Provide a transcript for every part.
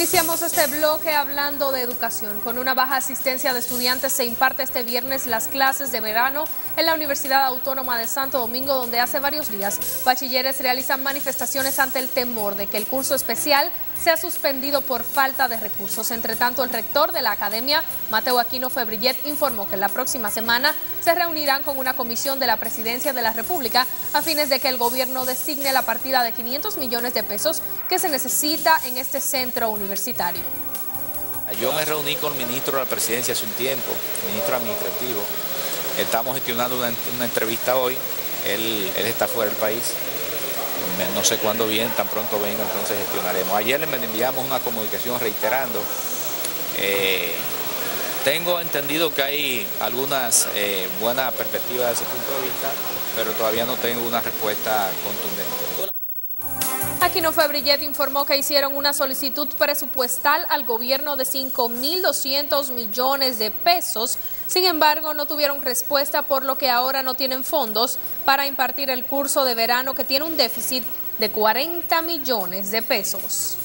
Iniciamos este bloque hablando de educación. Con una baja asistencia de estudiantes se imparte este viernes las clases de verano en la Universidad Autónoma de Santo Domingo, donde hace varios días bachilleres realizan manifestaciones ante el temor de que el curso especial se ha suspendido por falta de recursos. Entre tanto, el rector de la academia, Mateo Aquino Febrillet, informó que la próxima semana se reunirán con una comisión de la Presidencia de la República a fines de que el gobierno designe la partida de 500 millones de pesos que se necesita en este centro universitario. Yo me reuní con el ministro de la Presidencia hace un tiempo, ministro administrativo. Estamos gestionando una entrevista hoy. Él está fuera del país. No sé cuándo viene, tan pronto venga, entonces gestionaremos. Ayer le enviamos una comunicación reiterando. Tengo entendido que hay algunas buenas perspectivas desde ese punto de vista, pero todavía no tengo una respuesta contundente. Aquino Febrillet informó que hicieron una solicitud presupuestal al gobierno de 5.200 millones de pesos. Sin embargo, no tuvieron respuesta, por lo que ahora no tienen fondos para impartir el curso de verano, que tiene un déficit de 40 millones de pesos.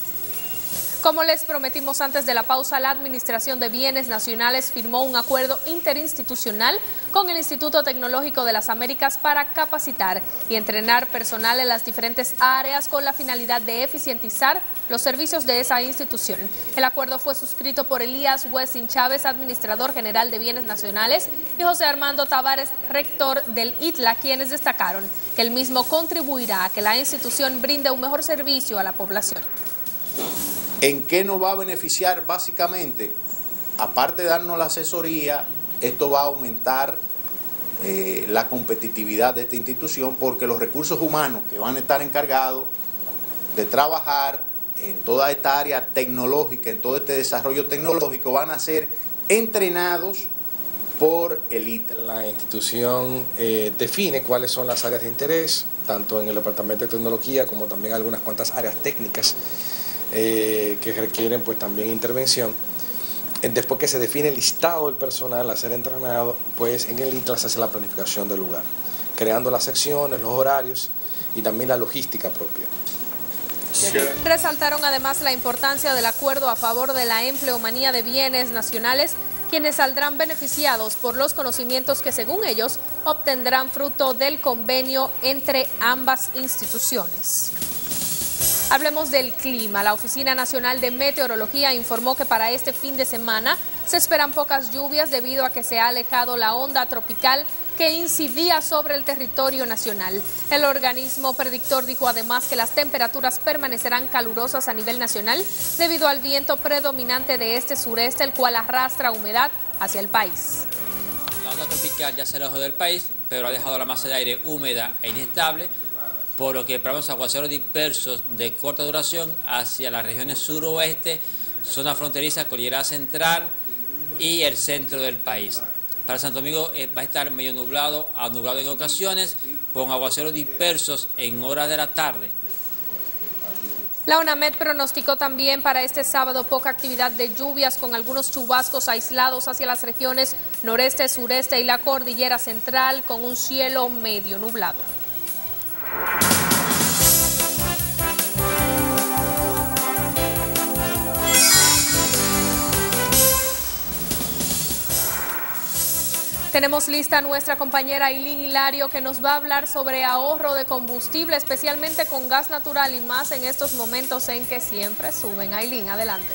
Como les prometimos antes de la pausa, la Administración de Bienes Nacionales firmó un acuerdo interinstitucional con el Instituto Tecnológico de las Américas para capacitar y entrenar personal en las diferentes áreas con la finalidad de eficientizar los servicios de esa institución. El acuerdo fue suscrito por Elías Wessin Chávez, Administrador General de Bienes Nacionales, y José Armando Tavares, Rector del ITLA, quienes destacaron que el mismo contribuirá a que la institución brinde un mejor servicio a la población. ¿En qué nos va a beneficiar? Básicamente, aparte de darnos la asesoría, esto va a aumentar la competitividad de esta institución, porque los recursos humanos que van a estar encargados de trabajar en toda esta área tecnológica, en todo este desarrollo tecnológico, van a ser entrenados por el ITER. La institución define cuáles son las áreas de interés, tanto en el Departamento de Tecnología como también algunas cuantas áreas técnicas que requieren pues también intervención. Después que se define el listado del personal a ser entrenado, pues en el ITLA se hace la planificación del lugar, creando las secciones, los horarios y también la logística propia. Sí. Resaltaron además la importancia del acuerdo a favor de la empleomanía de bienes nacionales, quienes saldrán beneficiados por los conocimientos que, según ellos, obtendrán fruto del convenio entre ambas instituciones. Hablemos del clima. La Oficina Nacional de Meteorología informó que para este fin de semana se esperan pocas lluvias debido a que se ha alejado la onda tropical que incidía sobre el territorio nacional. El organismo predictor dijo además que las temperaturas permanecerán calurosas a nivel nacional debido al viento predominante de este sureste, el cual arrastra humedad hacia el país. La onda tropical ya se alejó del país, pero ha dejado la masa de aire húmeda e inestable, por lo que esperamos aguaceros dispersos de corta duración hacia las regiones suroeste, zona fronteriza, cordillera central y el centro del país. Para Santo Domingo va a estar medio nublado a nublado en ocasiones, con aguaceros dispersos en horas de la tarde. La ONAMET pronosticó también para este sábado poca actividad de lluvias, con algunos chubascos aislados hacia las regiones noreste, sureste y la cordillera central, con un cielo medio nublado. Tenemos lista a nuestra compañera Ailín Hilario, que nos va a hablar sobre ahorro de combustible, especialmente con gas natural, y más en estos momentos en que siempre suben. Ailín, adelante.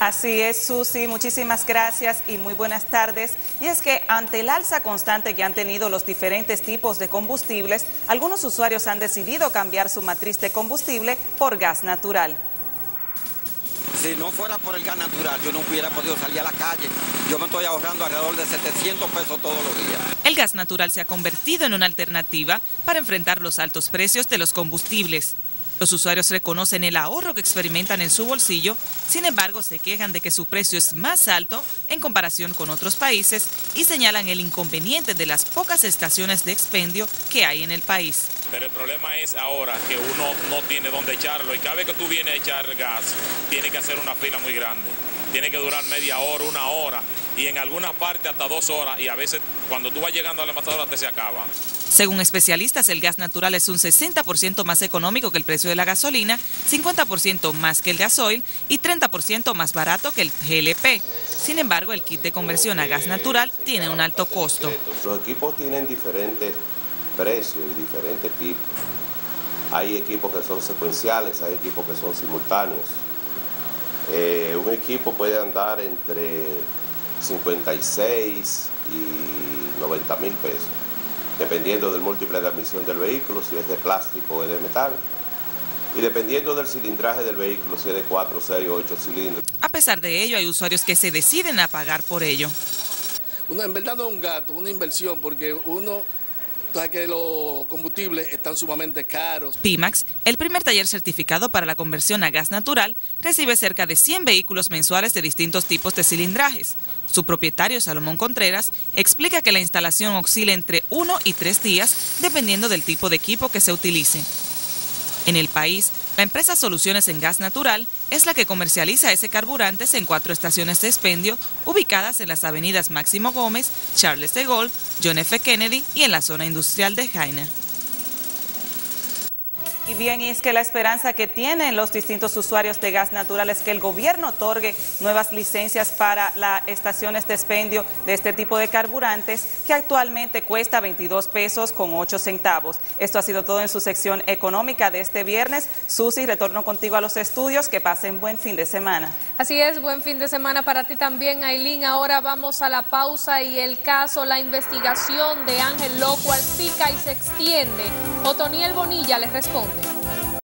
Así es, Susi, muchísimas gracias y muy buenas tardes. Y es que ante el alza constante que han tenido los diferentes tipos de combustibles, algunos usuarios han decidido cambiar su matriz de combustible por gas natural. Si no fuera por el gas natural, yo no hubiera podido salir a la calle. Yo me estoy ahorrando alrededor de 700 pesos todos los días. El gas natural se ha convertido en una alternativa para enfrentar los altos precios de los combustibles. Los usuarios reconocen el ahorro que experimentan en su bolsillo, sin embargo se quejan de que su precio es más alto en comparación con otros países y señalan el inconveniente de las pocas estaciones de expendio que hay en el país. Pero el problema es ahora que uno no tiene dónde echarlo, y cada vez que tú vienes a echar gas tienes que hacer una fila muy grande. Tiene que durar media hora, una hora, y en algunas partes hasta 2 horas, y a veces cuando tú vas llegando a la matadora te se acaba. Según especialistas, el gas natural es un 60% más económico que el precio de la gasolina, 50% más que el gasoil y 30% más barato que el GLP. Sin embargo, el kit de conversión a gas natural tiene un alto costo. Los equipos tienen diferentes precios y diferentes tipos. Hay equipos que son secuenciales, hay equipos que son simultáneos. Un equipo puede andar entre 56 y 90 mil pesos, dependiendo del múltiple de admisión del vehículo, si es de plástico o de metal, y dependiendo del cilindraje del vehículo, si es de 4, 6 o 8 cilindros. A pesar de ello, hay usuarios que se deciden a pagar por ello. En verdad no es un gasto, una inversión, porque uno... ya que los combustibles están sumamente caros. PIMAX, el primer taller certificado para la conversión a gas natural, recibe cerca de 100 vehículos mensuales de distintos tipos de cilindrajes. Su propietario, Salomón Contreras, explica que la instalación oscila entre 1 y 3 días, dependiendo del tipo de equipo que se utilice. En el país, la empresa Soluciones en Gas Natural es la que comercializa ese carburante en 4 estaciones de expendio ubicadas en las avenidas Máximo Gómez, Charles de Gaulle, John F. Kennedy y en la zona industrial de Jaina. Y bien, y es que la esperanza que tienen los distintos usuarios de gas natural es que el gobierno otorgue nuevas licencias para las estaciones de expendio de este tipo de carburantes que actualmente cuesta 22 pesos con 8 centavos. Esto ha sido todo en su sección económica de este viernes. Susi, retorno contigo a los estudios. Que pasen buen fin de semana. Así es, buen fin de semana para ti también, Ailín. Ahora vamos a la pausa y el caso, la investigación de Ángel Loco Alpica y se extiende. Otoniel Bonilla les responde.